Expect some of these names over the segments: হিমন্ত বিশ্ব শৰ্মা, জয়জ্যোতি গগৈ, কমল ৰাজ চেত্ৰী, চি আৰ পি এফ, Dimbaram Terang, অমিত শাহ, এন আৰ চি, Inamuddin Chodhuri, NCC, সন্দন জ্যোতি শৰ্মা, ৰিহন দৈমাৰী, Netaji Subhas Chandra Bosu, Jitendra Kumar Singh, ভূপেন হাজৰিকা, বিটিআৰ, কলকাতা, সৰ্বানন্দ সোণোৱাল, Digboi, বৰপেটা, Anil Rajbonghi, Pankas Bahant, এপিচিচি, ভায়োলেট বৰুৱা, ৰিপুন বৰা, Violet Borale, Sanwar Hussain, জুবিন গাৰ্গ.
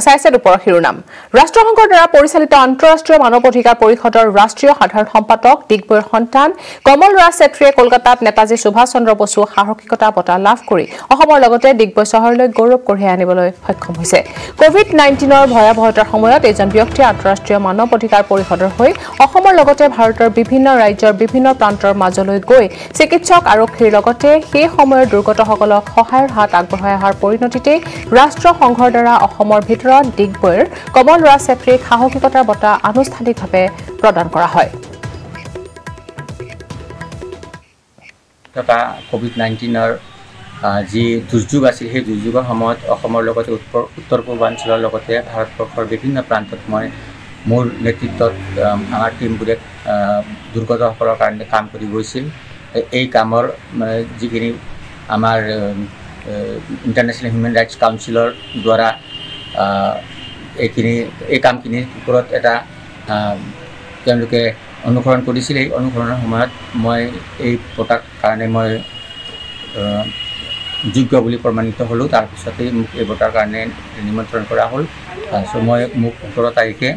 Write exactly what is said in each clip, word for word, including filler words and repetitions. Saise report Hirunam. Rashtrohongo Dara Porisalita Antrastro Manopotika Porikotor Rastrio had her Hompatok, Digboi Hontan, Komol Ras Setri, Kolkata, Netaji Subhas Chandra Bosu, Harokikota, Bota, Lafkuri, Ohomor Logote, Digboi Soholo, Gorop Koreanibolo, Hokomose. COVID nineteen or Hoyabota Homoyot, Agent Biokti, Antrastrio Manopotika Porikotor Hoi, Ohomor Logote, Harter, Bipino Rajer, Bipino Planter, Mazolo Goi, Sekichok, Aroki Logote, He Homer, Durgoto Hogolo, Hohar, Hat, Agboha, Harporinotite, Rashtrohongo Dara, Ohomor Hit. Digboiৰ Kamal ৰাজ সেপ্ৰিক সাহসিকতাৰ বঁটা আনুষ্ঠানিকভাৱে প্ৰদান কৰা হয়। তথা COVID-19 ৰ যি দুৰ্যোগ আছিল সেই দুৰ্যোগৰ সময়ত অসমৰ লগতে উত্তৰ-পূৰ্বাঞ্চলৰ লগতে ভাৰতবৰ্ষৰ বিভিন্ন প্ৰান্তত মই মোৰ নেতৃত্বত আমাৰ টিমবোৰে দুৰ্গতসকলৰ কাৰণে কাম কৰি গৈছিল। এই কামৰ যিখিনি আমাৰ ইন্টাৰনেশ্যনেল হিউম্যান ৰাইটছ কাউন্সিলৰ দ্বাৰা এখিনি এই কামখিনি পুৰত এটা তেওঁলোকে অনুকৰণ কৰিছিল এই অনুকৰণৰ সময়ত মই এই পতাক কাৰণে মই যোগ্য বুলি প্ৰমাণিত হলো তাৰ পিছতে মোক এই পতাৰ কাৰণে নিমন্ত্ৰণ কৰা হল সো মই মোক ওঠৰ তাৰিখে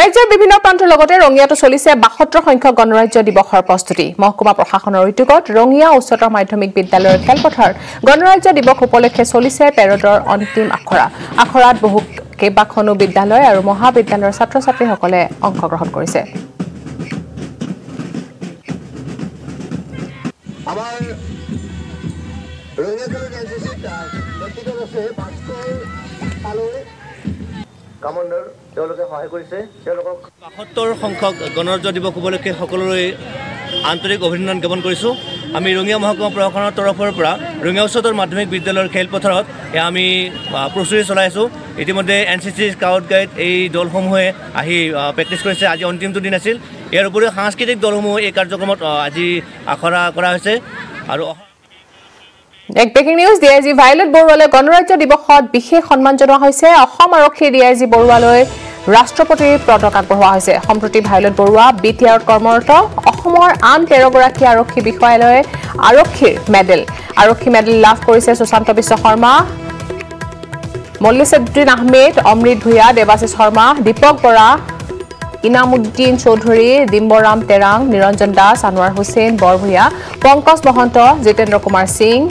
ৰাজ্যৰ বিভিন্ন প্ৰান্তৰ লগতে ৰঙিয়াটো চলিছে বাসত্তৰ সংখ্যক গণৰাজ্য দিৱসৰ প্ৰস্তুতি মহকুমা প্ৰশাসনৰ উদ্যোগত ৰঙিয়া উচ্চতৰ মাধ্যমিক বিদ্যালয়ৰ খেলপথাৰ গণৰাজ্য দিৱস উপলক্ষে চলিছে পেৰডৰ অন্তিম আখৰা আখৰাত বহু কেবাখনো বিদ্যালয় আৰু মহাবিদ্যালয়ৰ ছাত্ৰ-ছাত্ৰীসকলে অংশগ্ৰহণ কৰিছে আমাৰ ৰঙিয়াৰ ৰাজ্যসভা ব্যক্তিগতভাৱে পাঁচশ Commander, you look at High Hotor, Hong Kong, Gonor Jodibokoboke, Hokolore, Anthony Governor Gabon Kurisu, Ami Runga Mahoko Prokana Toropora, Runga Sotor Matamic with the Lord Kelpotrot, Yami Prosui Solaso, Itimode, NCC Scout Guide, A Dolhomwe, Ahi Petis Kurse, Ajon Tim to Dinasil, Yeruburu Hanski Dolhomo, Ekarjokomot, Aji Akora Korase. एक breaking news DIG Violet Borale गणराज्य दिवसत বিশেষ সম্মানজনক হৈছে অসম আৰক্ষী DIG বৰুৱালৈ ৰাষ্ট্ৰপতিৰ পদক আগবঢ়োৱা হৈছে সম্প্ৰতি ভায়োলেট বৰুৱা বিটিআৰ কৰ্মৰত অসমৰ আন তেৰ গৰাকী আৰক্ষী বিষয়ালৈ আৰক্ষীৰ মেডেল আৰক্ষী মেডেল লাভ কৰিছে সুশান্ত বিশ্ব শৰ্মা মল্লিসাদ্ৰিন আহমেদ অমৃত Bhuyan দেৱাসে Sharma Dipak Bora Inamuddin Chodhuri, Dimbaram Terang, Niranjan Das, Sanwar Hussain, Borbhuya, Pankas Bahant, Jitendra Kumar Singh,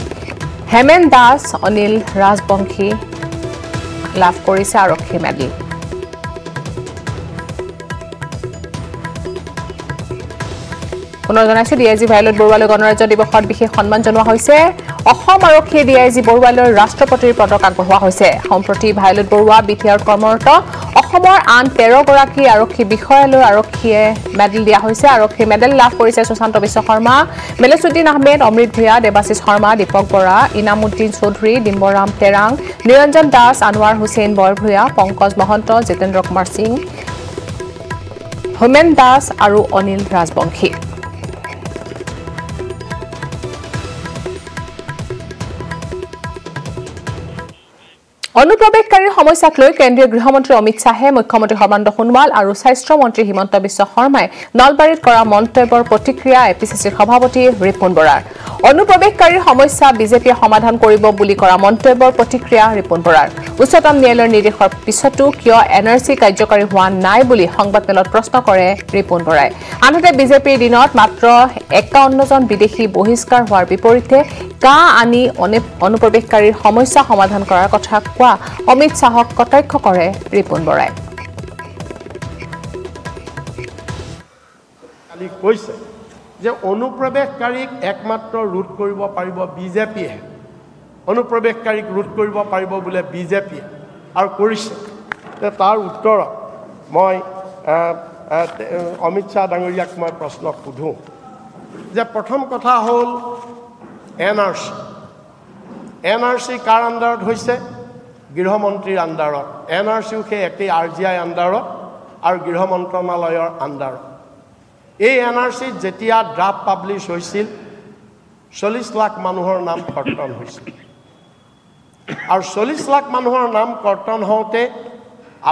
Hemant Das, Anil Rajbonghi, Lav Korise Arokhi Medal. Onorganized DIG Violet Borwale Gonorajya Dibokhot Bishesh Samman Janua Hoise. Assam আৰক্ষী DIG বৰুৱালৈ ৰাষ্ট্ৰপতিৰ পদক আগবঢ়োৱা হৈছে সম্প্ৰতি ভায়োলেট বৰুৱা বিটিআৰ কৰ্মৰত অসমৰ আন তেৰ গৰাকী আৰক্ষী বিষয়ালৈ আৰক্ষীয়ে মেডেল দিয়া হৈছে আৰক্ষী মেডেল লাভ কৰিছে সুশান্ত বিশ্ব শৰ্মা মেলেসুদ্দিন আহমেদ অমৃত ভূঞা দেৱাশিস শৰ্মা দীপক বৰা ইনামুদ্দিন চৌধুৰী ডিম্বৰাম তেৰাং নিৰঞ্জন দাস আনৱাৰ হুছেইন বৰভূঞা পংকজ মহন্ত জিতেন্দ্ৰ কুমাৰ সিং হোমেন দাস আৰু অনিল ৰাজবংশী অনুপ্ৰৱেশকাৰীৰ সমস্যাক লৈ কেন্দ্ৰীয় গৃহমন্ত্ৰী অমিত শাহে মুখ্যমন্ত্ৰী সৰ্বানন্দ সোণোৱাল আৰু স্বাস্থ্য মন্ত্ৰী হিমন্ত বিশ্ব শৰ্মাই নলবাৰীত কৰা মন্তব্যৰ প্ৰতিক্ৰিয়া এপিচিচিৰ সভাপতি ৰিপুন বৰাৰ অনুপ্ৰৱেশকাৰীৰ সমস্যা বিজেপিয়ে সমাধান কৰিব বুলি কৰা মন্তব্যৰ প্ৰতিক্ৰিয়া ৰিপুন বৰাৰ উচ্চতম ন্যায়ালয়ৰ নিৰ্দেশৰ পিছতো কিয় এনআৰচি কাৰ্যকৰী হোৱা নাই বুলি সংবাদমেলত প্ৰশ্ন কৰে ৰিপুন বৰাই আনহাতে বিজেপিৰ দিনত মাত্ৰ একাৱন্ন জন বিদেশী বহিষ্কাৰ হোৱাৰ বিপৰীতে কা আনি অনুপ্ৰৱেশকাৰীৰ সমস্যা সমাধান কৰাৰ কথা অমিত শাহক কটাক্ষ কৰে ৰিপুন বৰাই কালি কৈছে যে অনুপ্ৰৱেশকাৰীক একমাত্ৰ ৰুট কৰিব পাৰিব বিজেপি অনুপ্ৰৱেশকাৰীক ৰুট কৰিব পাৰিব বুলে বিজেপি আৰু কৰিছে তাৰ উত্তৰ মই অমিত শাহ ডাঙৰীয়াক মই প্ৰশ্ন সুধো যে প্ৰথম কথা হ'ল এনআৰচি এনআৰচি কাৰ আণ্ডাৰত হৈছে গৃহমন্ত্ৰীৰ আণ্ডাৰত এনআৰচিও সেই একেই আৰজিআই আণ্ডাৰত আৰু গৃহ মন্ত্ৰণালয়ৰ আণ্ডাৰত এই এনআৰচিত যেতিয়া ড্ৰাফ্ট পাব্লিছ হৈছিল চল্লিছ লাখ মানুহৰ নাম কৰ্তন হৈছিল আৰু চল্লিছ লাখ মানুহৰ নাম কৰ্তন হওঁতে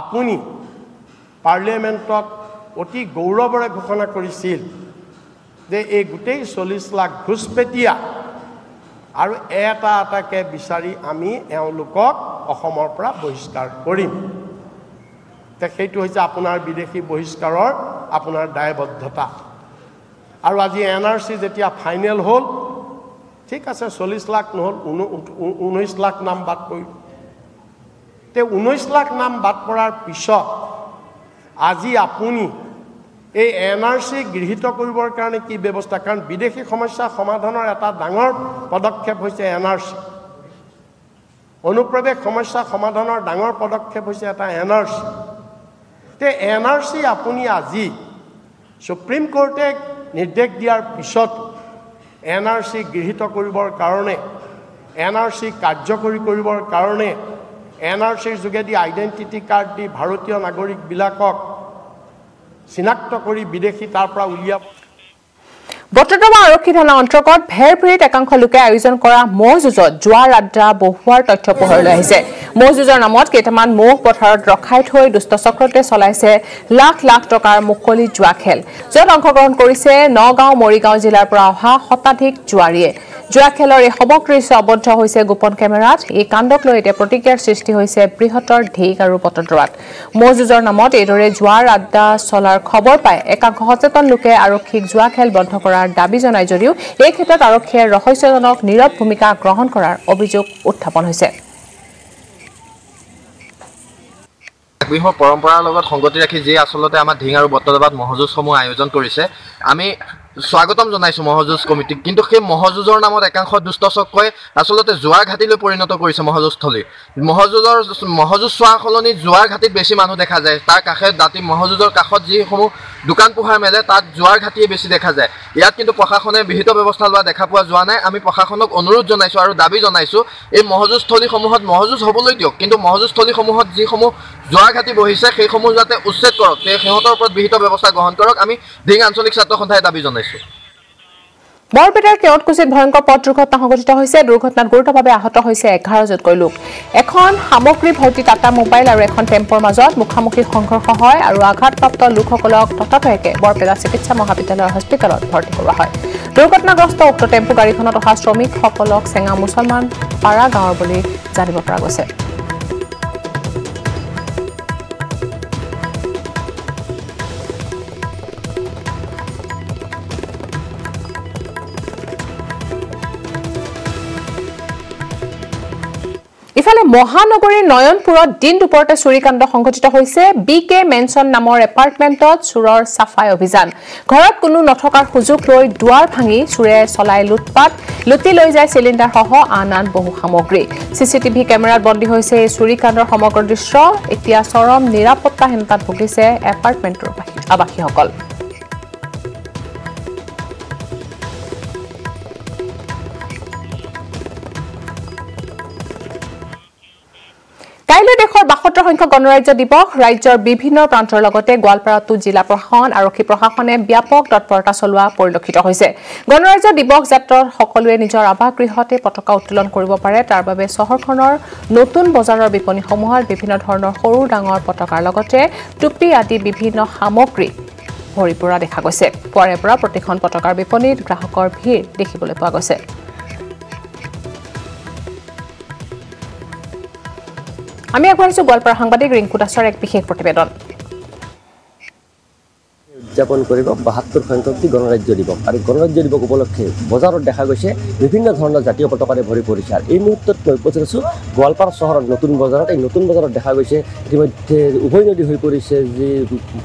আপুনি পাৰ্লিয়ামেণ্টক অতি গৌৰৱৰে ঘোষণা কৰিছিল যে এই গোটেই চল্লিছ লাখ ঘোষপেটীয়া আৰু এটা এটাকে বিচাৰি আমি এওঁলোকক অসমৰ পৰা বহিষ্কাৰ কৰিম। তে সেইটো হৈছে আপোনাৰ বিদেশী বহিষ্কাৰৰ আপোনাৰ দায়বদ্ধতা। আৰু আজি এন আৰ চি যেতিয়া ফাইনেল হ'ল, ঠিক আছে চল্লিছ লাখ নহ'ল ঊনৈছ লাখ নাম বাদ পৰিল। তে ঊনৈছ লাখ নাম বাদ পৰাৰ পিছত আজি আপুনি এই এন আৰ চি গৃহীত কৰিবৰ কাৰণে কি ব্যৱস্থা? কাৰণ বিদেশী সমস্যা সমাধানৰ এটা ডাঙৰ পদক্ষেপ হৈছে এন আৰ চি, অনুপ্ৰৱেশ সমস্যা সমাধানৰ ডাঙৰ পদক্ষেপ হৈছে এটা এন আৰ চি। তে এন আৰ চি আপুনি আজি সুপ্ৰিম কোৰ্টে নিৰ্দেশ দিয়াৰ পিছত এন আৰ চি গৃহীত কৰিবৰ কাৰণে, এন আৰ চি কাৰ্যকৰী কৰিবৰ কাৰণে, এন আৰ চিৰ যোগেদি আইডেণ্টিটি কাৰ্ড দি ভাৰতীয় নাগৰিকবিলাকক চিনাক্ত কৰি বিদেশী তাৰ পৰা উলিয়াব। বটদ্ৰৱা আৰক্ষী থানা অন্তৰ্গত ভেৰভেৰিত একাংশ লোকে আয়োজন কৰা মহ যুঁজত জুৱা আড্ডা বহুৱাৰ তথ্য পোহৰলৈ আহিছে। মহ যুঁজৰ নামত কেইটামান মহ পথাৰত ৰখাই থৈ দুষ্টচক্ৰটোৱে চলাইছে লাখ লাখ টকাৰ মুকলি জুৱা খেল, য'ত অংশগ্ৰহণ কৰিছে নগাঁও মৰিগাঁও জিলাৰ পৰা অহা শতাধিক জুৱাৰীয়ে। জুৱা খেলৰ এই সমগ্ৰ দৃশ্য আবদ্ধ হৈছে গোপন কেমেৰাত। এই কাণ্ডক লৈ এতিয়া প্ৰতিক্ৰিয়াৰ সৃষ্টি হৈছে বৃহত্তৰ ঢেক আৰু বটদ্ৰৱাত। মহ যুঁজৰ নামত এইদৰে জুৱাৰ আড্ডা চলাৰ খবৰ পাই একাংশ সচেতন লোকে আৰক্ষীক জুৱা খেল বন্ধ কৰাৰ দাবী জনাই যদিও এই ক্ষেত্ৰত আৰক্ষীয়ে ৰহস্যজনক নীৰৱ ভূমিকা গ্ৰহণ কৰাৰ অভিযোগ উত্থাপন হৈছে। বিহু পৰম্পৰাৰ লগত সংগতি ৰাখি যি আচলতে আমাৰ ঢিং আৰু বটদ্ৰৱাত মহযুঁজসমূহ আয়োজন কৰিছে, আমি স্বাগতম জনাইছো মহযুঁজ কমিটিক। কিন্তু সেই মহযুঁজৰ নামত একাংশ দুষ্টচক্ৰই আচলতে জুৱাৰ ঘাটিলৈ পৰিণত কৰিছে মহযুঁজস্থলী। মহযুঁজৰ মহযুঁজ চোৱাৰ সলনি জুৱাৰ ঘাটিত বেছি মানুহ দেখা যায়। তাৰ কাষে দাঁতি মহযুঁজৰ কাষত যিসমূহ দোকান পোহাৰ মেলে তাত জুৱাৰ ঘাটিয়ে বেছি দেখা যায়। ইয়াত কিন্তু প্ৰশাসনে বিহিত ব্যৱস্থা লোৱা দেখা পোৱা যোৱা নাই। আমি প্ৰশাসনক অনুৰোধ জনাইছোঁ আৰু দাবী জনাইছোঁ, এই মহযুঁজস্থলীসমূহত মহযুঁজ হ'বলৈ দিয়ক, কিন্তু মহযুঁজস্থলীসমূহত যিসমূহ জুৱাৰ ঘাটি বহিছে সেইসমূহ যাতে উচ্ছেদ কৰক, সেই সিহঁতৰ ওপৰত বিহিত ব্যৱস্থা গ্ৰহণ কৰক, আমি ঢিং আঞ্চলিক ছাত্ৰ সন্থাই দাবী জনাইছোঁ। বৰপেটাৰ কেওটকুছিত ভয়ংকৰ পথ দুৰ্ঘটনা সংঘটিত হৈছে। দুৰ্ঘটনাত গুৰুতৰভাৱে আহত হৈছে এঘাৰ জনকৈ লোক। এখন সামগ্ৰী ভৰ্তি টাটা মোবাইল আৰু এখন টেম্পৰ মাজত মুখামুখি সংঘৰ্ষ হয় আৰু আঘাতপ্ৰাপ্ত লোকসকলক ততাতৈয়াকৈ বৰপেটা চিকিৎসা মহাবিদ্যালয়ৰ হস্পিটেলত ভৰ্তি কৰোৱা হয়। দুৰ্ঘটনাগ্ৰস্ত উক্ত টেম্পু গাড়ীখনত অহা শ্ৰমিকসকলক চেঙা মুছলমান পাৰা গাঁৱৰ বুলি জানিব পৰা গৈছে। ইফালে মহানগৰীৰ নয়নপুৰত দিন দুপৰতে চুৰিকাণ্ড সংঘটিত হৈছে। বি কে মেনচন নামৰ এপাৰ্টমেণ্টত চোৰৰ চাফাই অভিযান। ঘৰত কোনো নথকাৰ সুযোগ লৈ দুৱাৰ ভাঙি চোৰে চলাই লুটপাট, লুটি লৈ যায় চিলিণ্ডাৰসহ আন আন বহু সামগ্ৰী। চি চি টিভি কেমেৰাত বন্দী হৈছে এই চুৰিকাণ্ডৰ সমগ্ৰ দৃশ্য। এতিয়া চৰম নিৰাপত্তাহীনতাত ভুগিছে এপাৰ্টমেণ্টৰ আৱাসীসকল। কাইলৈ দেশৰ বাসত্তৰ সংখ্যক গণৰাজ্য দিৱস। ৰাজ্যৰ বিভিন্ন প্ৰান্তৰ লগতে গোৱালপাৰাতো জিলা প্ৰশাসন, আৰক্ষী প্ৰশাসনে ব্যাপক তৎপৰতা চলোৱা পৰিলক্ষিত হৈছে। গণৰাজ্য দিৱস যাত্ৰাত সকলোৱে নিজৰ আৱাসগৃহতে পতাকা উত্তোলন কৰিব পাৰে। তাৰ বাবে চহৰখনৰ নতুন বজাৰৰ বিপণীসমূহত বিভিন্ন ধৰণৰ সৰু ডাঙৰ পতাকাৰ লগতে টুপি আদি বিভিন্ন সামগ্ৰী ভৰি পৰা দেখা গৈছে। পুৱাৰে পৰা প্ৰতিখন পতাকাৰ বিপণীত গ্ৰাহকৰ ভিৰ দেখিবলৈ পোৱা গৈছে। আমি আগবাঢ়িছো গোৱালপাৰা সাংবাদিক ৰিংকু দাসৰ এক বিশেষ প্ৰতিবেদন। উদযাপন কৰিব বাসত্তৰ সংখ্যক গণৰাজ্য দিৱস আৰু গণৰাজ্য দিৱস উপলক্ষে বজাৰত দেখা গৈছে বিভিন্ন ধৰণৰ জাতীয় পতাকাৰে ভৰি পৰিছে। আৰু এই মুহূৰ্তত মই উপস্থিত আছোঁ গোৱালপাৰা চহৰত নতুন বজাৰত। এই নতুন বজাৰত দেখা গৈছে ইতিমধ্যে উভৈনদী হৈ পৰিছে যি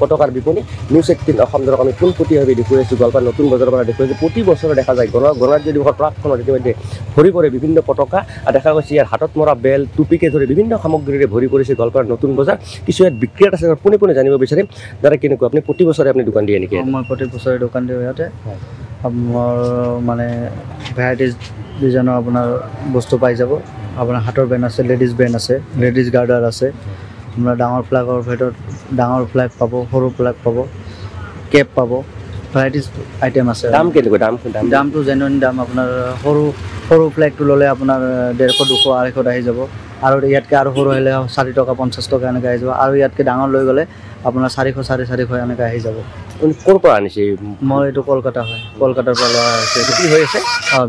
পতাকাৰ বিপণী। নিউজ এইটিন অসম দলক আমি পোনপটীয়াভাৱে দেখুৱাই আছোঁ। গোৱালপাৰা নতুন বজাৰৰ পৰা দেখুৱাইছোঁ। প্ৰতি বছৰে দেখা যায় গণ গণৰাজ্য দিৱসৰ প্ৰাকখনত ইতিমধ্যে ভৰি পৰে বিভিন্ন পতাকা। আৰু দেখা গৈছে ইয়াৰ হাতত মৰা বেল, টুপিকে ধৰি বিভিন্ন সামগ্ৰীৰে ভৰি পৰিছে গোৱালপাৰাৰ নতুন বজাৰ। কিছু ইয়াত বিক্ৰেতা আছে, পোনে পোনে জানিব বিচাৰিম যাতে কেনেকুৱা আপুনি প্ৰতি বছৰে আপুনি দোকান দিয়ে নেকি? মই প্ৰতি বছৰে দোকান দিওঁ। ইয়াতে আপোনাৰ মানে ভেৰাইটিজ ডিজাইনৰ আপোনাৰ বস্তু পাই যাব। আপোনাৰ হাতৰ বেণ্ড আছে, লেডিজ বেণ্ড আছে, লেডিজ গাৰ্ডাৰ আছে। আপোনাৰ ডাঙৰ ফ্লেগৰ ভিতৰত ডাঙৰ ফ্লেগ পাব, সৰু ফ্লেগ পাব, কেপ পাব, ভেৰাইটিজ আইটেম আছে। দাম কেনেকুৱা? দাম দামটো জেনুইন দাম। আপোনাৰ সৰু সৰু ফ্লেগটো ল'লে আপোনাৰ ডেৰশ দুশ আঢ়ৈশত আহি যাব। আৰু ইয়াতকৈ আৰু সৰু হ'লে চাৰি টকা পঞ্চাছ টকা এনেকৈ আহি যাব। আৰু ইয়াতকৈ ডাঙৰ লৈ গ'লে আপোনাৰ চাৰিশ চাৰে চাৰিশ এনেকৈ আহি যাব। ক'ৰ পৰা আনিছে? মই এইটো কলকাতা হয়, কলকাতাৰ পৰা লোৱা হৈছে। বিক্ৰী হৈ আছে।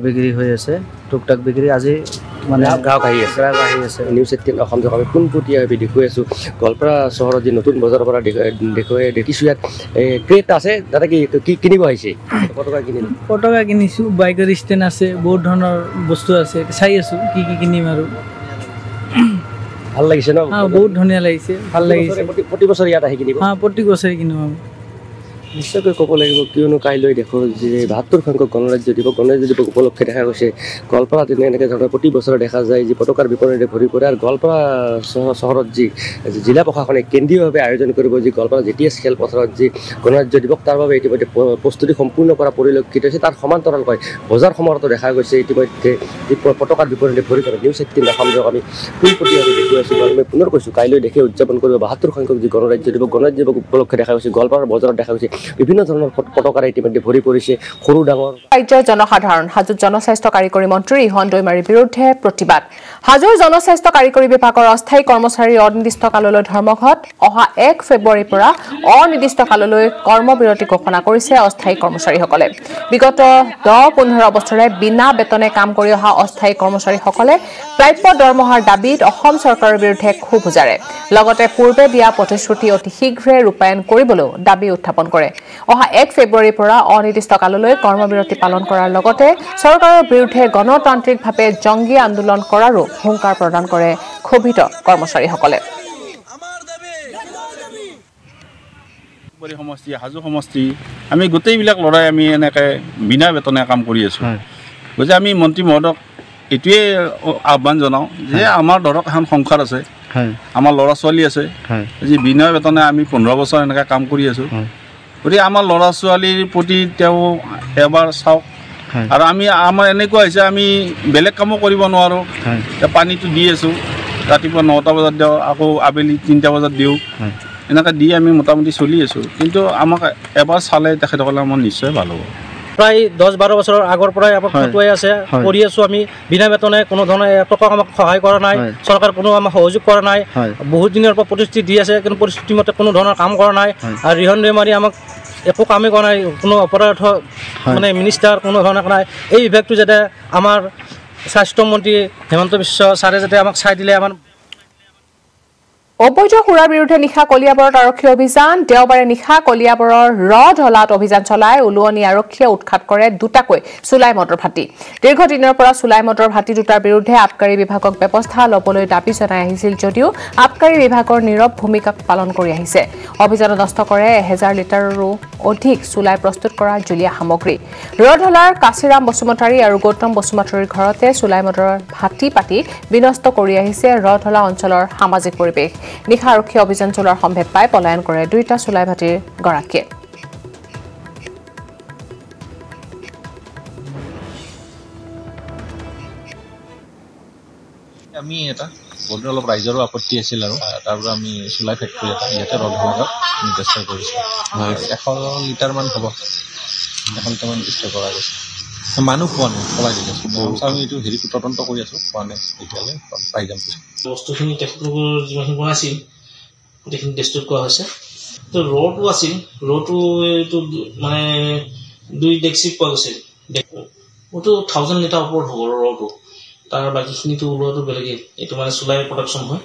বিক্রি হৈ আছে টুকটাক বিক্রি আজি মানে গাও খাই আছে গাও খাই আছে নিউজ এটিন অসম জকাবে পুনপুটিয়া বি দেখু আছো গলপৰা চহৰৰ যে নতুন বজাৰ পৰা দেখুৱে দেখিছো ইয়াত ক্ৰেট আছে দাদা কি কিনিব আহিছে কতকা কিনিলো কতকা কিনিছো বাইকৰ স্টেন আছে বহুত ধৰণৰ বস্তু আছে চাই আছো কি কি কিনিম আৰু ভাল লাগিছে ন বহুত ধুনীয়া লাগিছে ভাল লাগিছে প্ৰতি বছৰ ইয়াত আহি কিনিব হা প্ৰতি বছৰ কিনিম আমি নিশ্চয়কৈ ক'ব লাগিব কিয়নো কাইলৈ দেখো যে বাহাত্তৰ সংখ্যক গণৰাজ্য দিৱস গণৰাজ্য দিৱস উপলক্ষে দেখা গৈছে গোৱালপাৰা তেনে এনেকৈ ধৰণৰ প্ৰতি বছৰে দেখা যায় যে পতাকাৰ বিপণীৰে ভৰি পৰে আৰু গোৱালপাৰা চহৰত যি জিলা প্ৰশাসনে কেন্দ্ৰীয়ভাৱে আয়োজন কৰিব যি গোৱালপাৰা জি টি এছ খেলপথাৰত যি গণৰাজ্য দিৱস তাৰ বাবে ইতিমধ্যে প্ৰস্তুতি সম্পূৰ্ণ কৰা পৰিলক্ষিত হৈছে তাৰ সমান্তৰালকৈ বজাৰ সমাৰতো দেখা গৈছে ইতিমধ্যে যি পতাকাৰ বিপণীৰে ভৰি পৰে নিউজ এইটিন সংযোগ আমি পোনপটীয়াকৈ দেখি আছোঁ আৰু মই পুনৰ কৈছোঁ কাইলৈ দেখি উদযাপন কৰিব বাহাত্তৰ সংখ্যক যি গণৰাজ্য দিৱস গণৰাজ্য দিৱস উপলক্ষে দেখা গৈছে গোৱালপাৰাৰ বজাৰত দেখা গৈছে বিভিন্ন ধৰণৰ পটকাৰে ইতিমধ্যে ভৰি পৰিছে খৰু ডাঙৰ ৰাজ্যৰ জনসাধাৰণ হাজোৰ জনস্বাস্থ্য কাৰিকৰী মন্ত্ৰী ৰিহন দৈমাৰীৰ বিৰুদ্ধে প্ৰতিবাদ হাজোৰ জনস্বাস্থ্য কাৰিকৰী বিভাগৰ অস্থায়ী কৰ্মচাৰী অনিৰ্দিষ্টকাললৈ ধৰ্মঘট অহা এক ফেব্ৰুৱাৰীৰ পৰা অনিৰ্দিষ্টকাললৈ কৰ্মবিৰতি ঘোষণা কৰিছে অস্থায়ী কৰ্মচাৰীসকলে বিগত দহ পোন্ধৰ বছৰে বিনা বেতনে কাম কৰি অহা অস্থায়ী কৰ্মচাৰীসকলে প্ৰাপ্য দৰমহাৰ দাবীত অসম চৰকাৰৰ বিৰুদ্ধে ক্ষোভ উজাৰে লগতে পূৰ্বে দিয়া প্ৰতিশ্ৰুতি অতি শীঘ্ৰে ৰূপায়ণ কৰিবলৈ দাবী উত্থাপন কৰে অহা এক ফেব্ৰুৱাৰীৰ পৰা অনিৰ্দিষ্টকাললৈ কৰ্মবিৰতি পালন কৰাৰ লগতে চৰকাৰৰ বিৰুদ্ধে গণতান্ত্ৰিকভাৱে জংগী আন্দোলন কৰাৰো হুংকাৰ প্ৰদান কৰে ক্ষোভিত কৰ্মচাৰীসকলে বৰি সমষ্টি হাজো সমষ্টি আমি গোটেইবিলাক লৰাই আমি এনেকে বিনা বেতনে কাম কৰি আছো গজে আমি মন্ত্ৰী মহোদয়ক এটোৱে আহ্বান জনাও যে আমাৰ ধৰক এখন সংসাৰ আছে আমাৰ লৰা ছোৱালী আছে যে বিনা বেতনে আমি পোন্ধৰ বছৰ এনেকে কাম কৰি আছো গতিকে আমাৰ ল'ৰা ছোৱালীৰ প্ৰতি তেওঁ এবাৰ চাওক আৰু আমি আমাৰ এনেকুৱা হৈছে আমি বেলেগ কামো কৰিব নোৱাৰোঁ পানীটো দি আছোঁ ৰাতিপুৱা নটা বজাত দিওঁ আকৌ আবেলি তিনিটা বজাত দিওঁ এনেকৈ দি আমি মোটামুটি চলি আছোঁ কিন্তু আমাক এবাৰ চালে তেখেতসকলে আমাৰ নিশ্চয় ভাল হ'ব প্ৰায় দহ বাৰ বছৰৰ আগৰ পৰাই আমাক খটুৱাই আছে কৰি আছোঁ আমি বিনা বেতনে কোনো ধৰণৰ টকা আমাক সহায় কৰা নাই চৰকাৰ কোনো আমাক সহযোগ কৰা নাই বহুত দিনৰ পৰা প্ৰতিশ্ৰুতি দি আছে কিন্তু প্ৰতিশ্ৰুতিমতে কোনো ধৰণৰ কাম কৰা নাই আৰু ৰিহন দৈমাৰী আমাক একো কামেই কৰা নাই কোনো অপৰাধ মানে মিনিষ্টাৰ কোনো ধৰণৰ নাই এই বিভাগটো যাতে আমাৰ স্বাস্থ্যমন্ত্ৰী হিমন্ত বিশ্ব ছাৰে যাতে আমাক চাই দিলে আমাৰ অবৈধ সুৰাৰ বিৰুদ্ধে নিশা কলিয়াবৰত আৰক্ষী অভিযান দেওবাৰে নিশা কলিয়াবৰৰ ৰঢলাত অভিযান চলাই উলুৱনি আৰক্ষীয়ে উৎখাত কৰে দুটাকৈ চুলাই মটৰ ভাটি দীৰ্ঘদিনৰ পৰা চুলাই মটৰ ভাটি দুটাৰ বিৰুদ্ধে আবকাৰী বিভাগক ব্যৱস্থা ল'বলৈ দাবী জনাই আহিছিল যদিও আবকাৰী বিভাগৰ নীৰৱ ভূমিকা পালন কৰি আহিছে অভিযানত নষ্ট কৰে এহেজাৰ লিটাৰৰো অধিক চুলাই প্ৰস্তুত কৰা জুলীয়া সামগ্ৰী ৰঢলাৰ কাশীৰাম বসুমতাৰী আৰু গৌতম বসুমতাৰীৰ ঘৰতে চুলাই মটৰৰ ভাটি পাতি বিনষ্ট কৰি আহিছে ৰঢলা অঞ্চলৰ সামাজিক পৰিৱেশ নিশা আৰক্ষী অভিযান চলোৱাৰ সম্ভেদ পাই পলায়ন কৰে দুইটা চুলাই ভাটিৰ গৰাকীয়ে আমি এটা বৰ্ডৰ অলপ ৰাইজৰো আপত্তি আছিল আৰু তাৰপৰা আমি চুলাই ফেক্টৰী এটা ইয়াতে ৰন্ধনগত নিৰ্দিষ্ট কৰিছোঁ এশ লিটাৰমান হ'ব এখন কিমান নিৰ্দিষ্ট কৰা গৈছে মানুহ পোৱা নাই পলাই দিলে আমি এইটো হেৰিটো তদন্ত কৰি আছোঁ পোৱা নাই তেতিয়ালৈ পাই যাম বস্তুখিনি তেখেতলোকৰ যিমানখিনি বনাইছিল গোটেইখিনি ডিষ্ট্ৰিট কৰা হৈছে তো ৰটো আছিল ৰটো এইটো মানে দুই ডেক্সিট পোৱা গৈছিল ওটো থাউজেণ্ড লিটাৰ ওপৰত হ'ব ৰটো তাৰ বাকীখিনিতো ওলোৱাটো বেলেগেই এইটো মানে চুলাই প্ৰডাকশ্যন হয়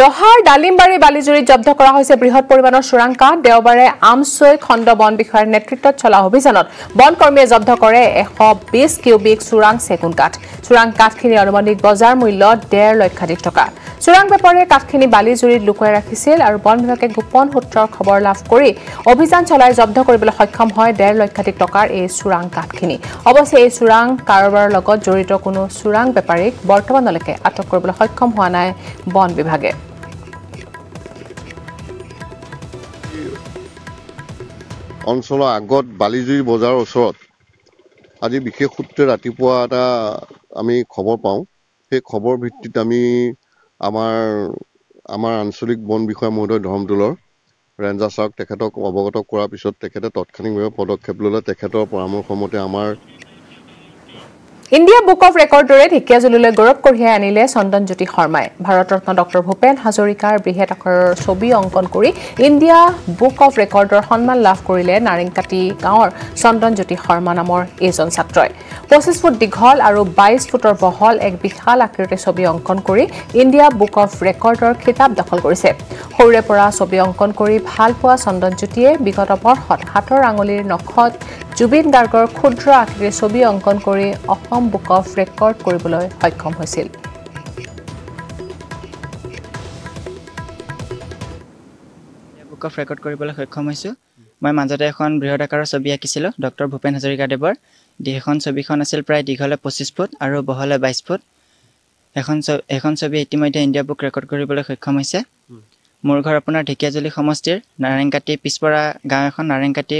ৰহাৰ ডালিমবাৰী বালিজুৰিত জব্দ কৰা হৈছে বৃহৎ পৰিমাণৰ চোৰাংকাঠ দেওবাৰে আমছৈ খণ্ড বন বিষয়াৰ নেতৃত্বত চলা অভিযানত বন কৰ্মীয়ে জব্দ কৰে এশ বিশ কিউবিক চোৰাং চেগুন কাঠ চোৰাং কাঠখিনি অনুমানিক বজাৰ মূল্য ডেৰ লক্ষাধিক টকা চোৰাং বেপাৰীয়ে কাঠখিনি বালিজুৰিত লুকুৱাই ৰাখিছিল আৰু বন বিভাগে গোপন সূত্ৰৰ খবৰ লাভ কৰি অভিযান চলাই জব্দ কৰিবলৈ সক্ষম হয় ডেৰ লক্ষাধিক টকাৰ এই চোৰাং কাঠখিনি অৱশ্যে এই চোৰাং কাৰোবাৰৰ লগত জড়িত কোনো চোৰাং বেপাৰীক বৰ্তমানলৈকে আটক কৰিবলৈ সক্ষম হোৱা নাই বন বিভাগে অঞ্চলৰ আগত বালিজুৰি বজাৰৰ ওচৰত আজি বিশেষ সূত্ৰে ৰাতিপুৱা এটা আমি খবৰ পাওঁ সেই খবৰ ভিত্তিত আমি আমাৰ আমাৰ আঞ্চলিক বন বিষয়া মহোদয় ধৰ্মটোলৰ ৰেঞ্জাৰ ছাৰক তেখেতক অৱগত কৰাৰ পিছত তেখেতে তৎক্ষণিকভাৱে পদক্ষেপ ল'লে তেখেতৰ পৰামৰ্শমতে আমাৰ India Book of Record रे धिक्या जुलुले गौरव करिया अनिले संदन ज्योति शर्माए भारत रत्न डॉक्टर भूपेन हजारिकार बृहत आकाৰৰ ছবি অঙ্কন কৰি ইন্ডিয়া বুক অফ ৰেকৰ্ডৰ সন্মান লাভ কৰিলে নাৰিংকাটি গাঁৱৰ সন্দন জ্যোতি শৰ্মা নামৰ এজন ছাত্ৰই পঁচিছ ফুট দীঘল আৰু বাইছ ফুটৰ বহল এক বিশাল আকৃতিৰ ছবি অঙ্কন কৰি ইন্ডিয়া বুক অফ ৰেকৰ্ডৰ খিতাপ দখল কৰিছে সৰুৰে পৰা ছবি অঙ্কন কৰি ভাল পোৱা সন্দন জ্যোতিয়ে বিগত বৰ্ষত হাতৰ আঙুলিৰ নখত জুবিন গাৰ্গৰ ক্ষুদ্ৰ আকৃতিৰ ছবি অঙ্কন কৰি অসম বুক অফ ৰেকৰ্ড কৰিবলৈ সক্ষম হৈছিল बुक ऑफ रेकॉर्ड কৰিবলৈ সক্ষম হৈছো মই মাজতে এখন বৃহৎ আকাৰৰ ছবি আঁকিছিল ডক্টৰ ভূপেন হাজৰিকা দেৱৰ এখন ছবিখন আছিল প্ৰায় দীঘলে পঁচিছ ফুট আৰু বহলে বাইছ ফুট এখন এখন ছবি ইতিমধ্যে ইন্ডিয়া বুক ৰেকৰ্ড কৰিবলৈ সক্ষম হৈছে মোৰ ঘৰ আপোনাৰ ঢেকিয়াজুলি সমষ্টিৰ নাৰায়ণকাটি পিছপৰা গাঁও এখন নাৰায়ণকাটি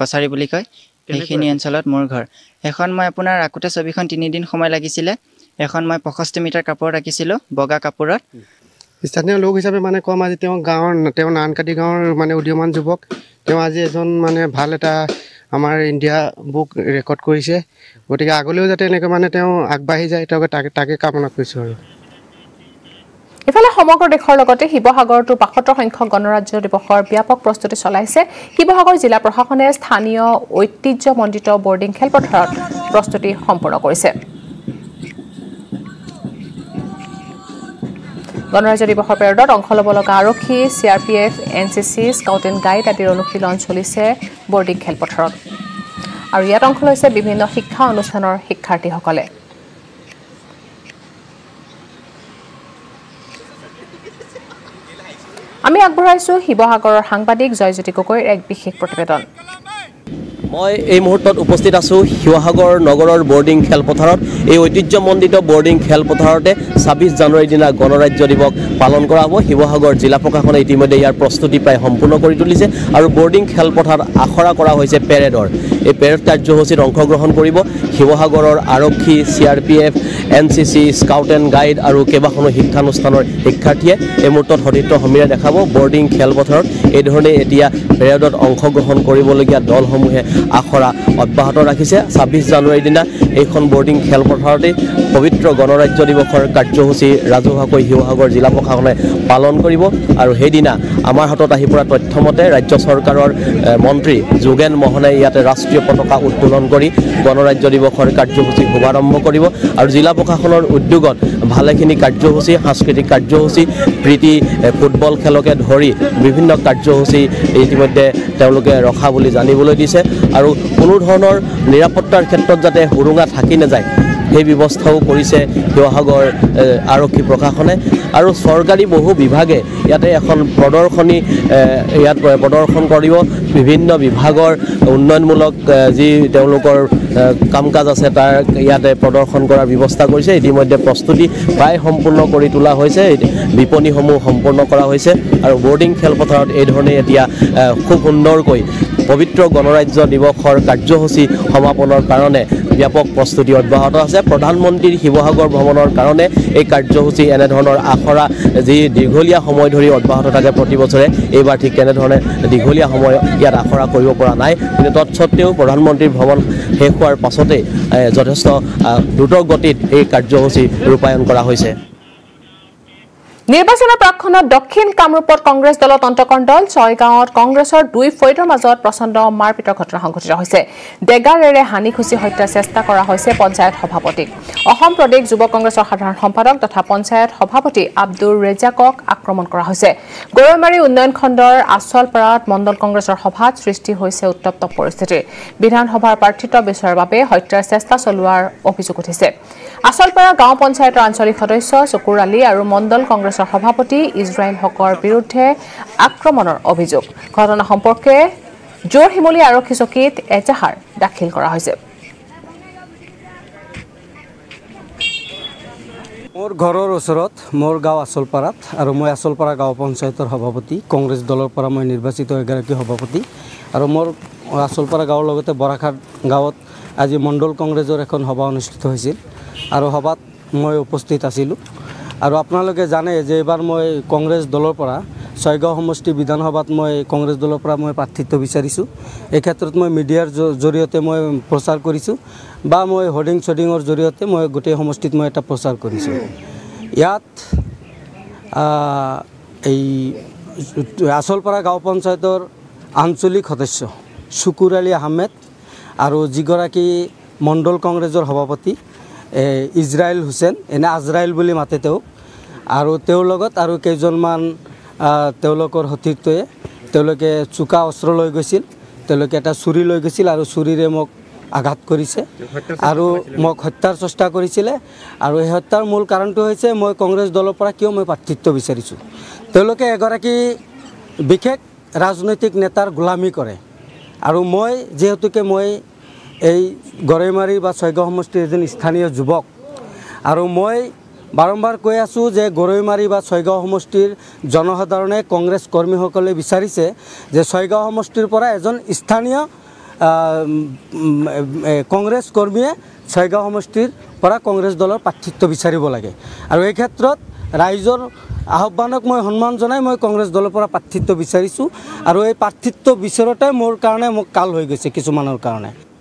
কছাৰী বুলি কয় এইখিনি অঞ্চলত মোৰ ঘৰ এখন মই আপোনাৰ আকুতে ছবিখন তিনি দিন সময় লাগিছিল এখন মই পঁয়ষষ্ঠি মিটাৰ কাপোৰ ৰাখিছিল বগা কাপোৰত स्थानीय लोक हिसाबे माने कम आज तेव गांव तेव नानकाटी गांव माने उद्यमान युवक तेव आज एजन माने ভাল এটা আমাৰ ইন্ডিয়া বুক ৰেকৰ্ড কৰিছে গটিকে আগলৈও যাতে এনেকৈ মানে তেও আগবাঢ়ি যায় তেও তাকে কামনা কৰিছো আৰু এফালে সমগ্ৰ দেশৰ লগতে হিবহাগৰটো পঁয়সত্তৰ সংখ্যক গণৰাজ্য দিৱসৰ ব্যাপক প্ৰস্তুতি চলাইছে হিবহাগৰ জিলা প্ৰশাসনে স্থানীয় ঐতিহ্যমণ্ডিত বৰ্ডিং খেলপথাৰত প্ৰস্তুতি সম্পূৰ্ণ কৰিছে গণৰাজ্য দিৱসৰ পেৰেডত অংশ ল'ব লগা আৰক্ষী চি আৰ পি এফ N C C scout and guide আদিৰ অনুশীলন চলিছে বৰ্ডিং খেলপথাৰত আৰু ইয়াত অংশ লৈছে বিভিন্ন শিক্ষা অনুষ্ঠানৰ শিক্ষাৰ্থীসকলে আমি আগবঢ়াইছো শিৱসাগৰৰ সাংবাদিক জয়জ্যোতি গগৈৰ এক বিশেষ প্ৰতিবেদন মই এই মুহূৰ্তত উপস্থিত আছো শিৱসাগৰ নগৰৰ বৰ্ডিং খেলপথাৰত এই ঐতিহ্যমণ্ডিত বৰ্ডিং খেলপথাৰতে ছাব্বিছ জানুৱাৰী দিনা গণৰাজ্য দিৱস পালন কৰা হ'ব শিৱসাগৰ জিলা প্ৰশাসনে ইতিমধ্যে ইয়াৰ প্ৰস্তুতি প্ৰায় সম্পূৰ্ণ কৰি তুলিছে আৰু বৰ্ডিং খেলপথাৰ আখৰা কৰা হৈছে পেৰেডৰ এই পেৰেড কাৰ্যসূচীত অংশগ্ৰহণ কৰিব শিৱসাগৰৰ আৰক্ষী চি আৰ পি এফ N C C scout and guide আৰু কেইবাখনো শিক্ষানুষ্ঠানৰ শিক্ষাৰ্থীয়ে এই মুহূৰ্তত সতীৰ্থ সমীৰে দেখাব বৰ্ডিং খেলপথাৰত এইধৰণে এতিয়া পেৰেডত অংশগ্ৰহণ কৰিবলগীয়া দলসমূহে আখৰা অব্যাহত ৰাখিছে ছাব্বিছ জানুৱাৰীৰ দিনা এইখন বৰ্ডিং খেলপথাৰতে পবিত্ৰ গণৰাজ্য দিৱসৰ কাৰ্যসূচী ৰাজহুৱাকৈ শিৱসাগৰ জিলা প্ৰশাসনে পালন কৰিব আৰু সেইদিনা আমাৰ হাতত আহি পৰা তথ্যমতে ৰাজ্য চৰকাৰৰ মন্ত্ৰী যোগেন মহনে ইয়াতে ৰাষ্ট্ৰীয় পতাকা উত্তোলন কৰি গণৰাজ্য দিৱসৰ কাৰ্যসূচী শুভাৰম্ভ কৰিব আৰু জিলা প্ৰশাসনৰ উদ্যোগত ভালেখিনি কাৰ্যসূচী সাংস্কৃতিক কাৰ্যসূচী প্ৰীতি ফুটবল খেলকে ধৰি বিভিন্ন কাৰ্যসূচী ইতিমধ্যে তেওঁলোকে ৰখা বুলি জানিবলৈ দিছে আৰু কোনো ধৰণৰ নিৰাপত্তাৰ ক্ষেত্ৰত যাতে সুৰুঙা থাকি নাযায় সেই ব্যৱস্থাও কৰিছে শিৱসাগৰ আৰক্ষী প্ৰশাসনে আৰু চৰকাৰী বহু বিভাগে ইয়াতে এখন প্ৰদৰ্শনী ইয়াত প্ৰদৰ্শন কৰিব বিভিন্ন বিভাগৰ উন্নয়নমূলক যি তেওঁলোকৰ কাম কাজ আছে তাৰ ইয়াতে প্ৰদৰ্শন কৰাৰ ব্যৱস্থা কৰিছে ইতিমধ্যে প্ৰস্তুতি প্ৰায় সম্পূৰ্ণ কৰি তোলা হৈছে বিপণীসমূহ সম্পূৰ্ণ কৰা হৈছে আৰু বৰ্ডিং খেলপথাৰত এইধৰণে এতিয়া খুব সুন্দৰকৈ পবিত্ৰ গণৰাজ্য দিৱসৰ কাৰ্যসূচী সমাপনৰ কাৰণে ব্যাপক প্ৰস্তুতি অব্যাহত আছে প্ৰধানমন্ত্ৰীৰ শিৱসাগৰ ভ্ৰমণৰ কাৰণে এই কাৰ্যসূচী এনেধৰণৰ আখৰা যি দীঘলীয়া সময় ধৰি অব্যাহত থাকে প্ৰতি বছৰে এইবাৰ ঠিক তেনেধৰণে দীঘলীয়া সময় ইয়াত আখৰা কৰিব পৰা নাই কিন্তু তৎসত্বেও প্ৰধানমন্ত্ৰীৰ ভ্ৰমণ শেষ হোৱাৰ পাছতে যথেষ্ট দ্ৰুত গতিত এই কাৰ্যসূচী ৰূপায়ণ কৰা হৈছে নিৰ্বাচনৰ প্ৰাকখনত দক্ষিণ কামৰূপত কংগ্ৰেছ দলৰ তন্তকণ্ডল ছয়গাঁৱত কংগ্ৰেছৰ দুই ফৈদৰ মাজত প্ৰচণ্ড মাৰপিটৰ ঘটনা সংঘটিত হৈছে ডেগাৰেৰে হানি খুচি হত্যা চেষ্টা কৰা হৈছে পঞ্চায়ত সভাপতিক অসম প্ৰদেশ যুৱ কংগ্ৰেছৰ সাধাৰণ সম্পাদক তথা পঞ্চায়ত সভাপতি আব্দুৰ ৰেজাকক আক্ৰমণ কৰা হৈছে গৰৈমাৰী উন্নয়ন খণ্ডৰ আচলপাৰাত মণ্ডল কংগ্ৰেছৰ সভাত সৃষ্টি হৈছে উত্তপ্ত পৰিস্থিতিৰ বিধানসভাৰ প্ৰাৰ্থিত্ব বিচাৰৰ বাবে হত্যাৰ চেষ্টা চলোৱাৰ অভিযোগ উঠিছে আচলপাৰা গাঁও পঞ্চায়তৰ আঞ্চলিক সদস্য চকুৰ আলী আৰু মণ্ডল কংগ্ৰেছ সভাপতি ইজৰাইল হকৰ বিৰুদ্ধে আক্ৰমণৰ অভিযোগ ঘটনা সম্পৰ্কে জোৰ হিমলি আৰক্ষী চকীত এজাহাৰ দাখিল কৰা হৈছে মোৰ ঘৰৰ ওচৰত মোৰ গাঁও আচলপাৰাত আৰু মই আচলপাৰা গাঁও পঞ্চায়তৰ সভাপতি কংগ্ৰেছ দলৰ পৰা মই নিৰ্বাচিত এগৰাকী সভাপতি আৰু মোৰ আচলপাৰা গাঁৱৰ লগতে বৰাখাট গাঁৱত আজি মণ্ডল কংগ্ৰেছৰ এখন সভা অনুষ্ঠিত হৈছিল আৰু সভাত মই উপস্থিত আছিলোঁ আৰু আপোনালোকে জানে যে এবাৰ মই কংগ্ৰেছ দলৰ পৰা ছয়গাঁও সমষ্টি বিধানসভাত মই কংগ্ৰেস দলৰ পৰা মই প্ৰাৰ্থিত্ব বিচাৰিছো। এই ক্ষেত্ৰত মই মিডিয়াৰ জৰিয়তে মই প্ৰচাৰ কৰিছো বা মই হোৰ্ডিং ছডিঙৰ জৰিয়তে মই গোটেই সমষ্টিত মই এটা প্ৰচাৰ কৰিছো। ইয়াত এই আসলপাৰা গাঁও পঞ্চায়তৰ আঞ্চলিক সদস্য শুকুৰ আলী আহমেদ আৰু যিগৰাকী মণ্ডল কংগ্ৰেছৰ সভাপতি ইজৰাইল হুছেইন, এনে আজৰাইল বুলি মাতে তেওঁ, আৰু তেওঁৰ লগত আৰু কেইজনমান তেওঁলোকৰ সতীৰ্থয়ে তেওঁলোকে চুকা অস্ত্ৰ লৈ গৈছিল, তেওঁলোকে এটা ছুৰী লৈ গৈছিল আৰু ছুৰীৰে মোক আঘাত কৰিছে আৰু মোক হত্যাৰ চেষ্টা কৰিছিলে। আৰু এই হত্যাৰ মূল কাৰণটো হৈছে মই কংগ্ৰেছ দলৰ পৰা কিয় মই প্ৰাৰ্থিত্ব বিচাৰিছোঁ। তেওঁলোকে এগৰাকী বিশেষ ৰাজনৈতিক নেতাৰ গোলামী কৰে আৰু মই যিহেতুকে মই এই গড়ৈমাৰী বা ছয়গাঁও সমষ্টিৰ এজন স্থানীয় যুৱক আৰু মই বাৰম্বাৰ কৈ আছো যে গড়ৈমাৰী বা ছয়গাঁও সমষ্টিৰ জনসাধাৰণে কংগ্ৰেছ কৰ্মীসকলে বিচাৰিছে যে ছয়গাঁও সমষ্টিৰ পৰা এজন স্থানীয় কংগ্ৰেছ কৰ্মীয়ে ছয়গাঁও সমষ্টিৰ পৰা কংগ্ৰেছ দলৰ প্ৰাৰ্থিত্ব বিচাৰিব লাগে। আৰু এই ক্ষেত্ৰত ৰাইজৰ আহ্বানক মই সন্মান জনাই মই কংগ্ৰেছ দলৰ পৰা প্ৰাৰ্থিত্ব বিচাৰিছোঁ। আৰু এই প্ৰাৰ্থিত্ব বিচাৰোঁতে মোৰ কাৰণে মোক কাল হৈ গৈছে কিছুমানৰ কাৰণে।